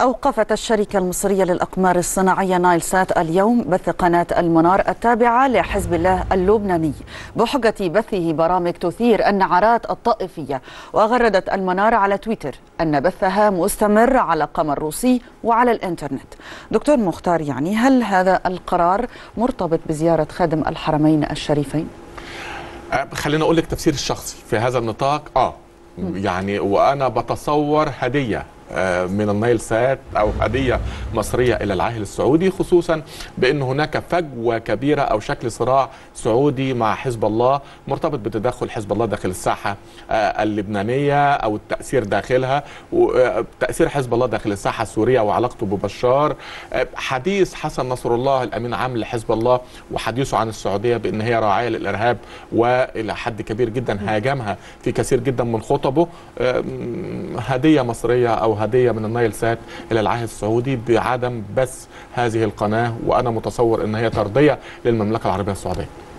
أوقفت الشركة المصرية للأقمار الصناعية نايل سات اليوم بث قناة المنار التابعة لحزب الله اللبناني بحجة بثه برامج تثير النعرات الطائفية. وغردت المنار على تويتر أن بثها مستمر على قمر روسي وعلى الإنترنت. دكتور مختار، يعني هل هذا القرار مرتبط بزيارة خادم الحرمين الشريفين؟ خلينا أقول لك تفسير الشخصي في هذا النطاق. يعني وأنا بتصور هدية من النايل سات أو هدية مصرية إلى العاهل السعودي، خصوصا بأن هناك فجوة كبيرة أو شكل صراع سعودي مع حزب الله مرتبط بتدخل حزب الله داخل الساحة اللبنانية أو التأثير داخلها، وتأثير حزب الله داخل الساحة السورية وعلاقته ببشار. حديث حسن نصر الله الأمين عام لحزب الله وحديثه عن السعودية بأن هي راعية للإرهاب وإلى حد كبير جدا هاجمها في كثير جدا من خطبه، هدية مصرية أو هدية من النايل سات إلى العاهل السعودي بعدم بث هذه القناة، وأنا متصور أن هي ترضية للمملكة العربية السعودية.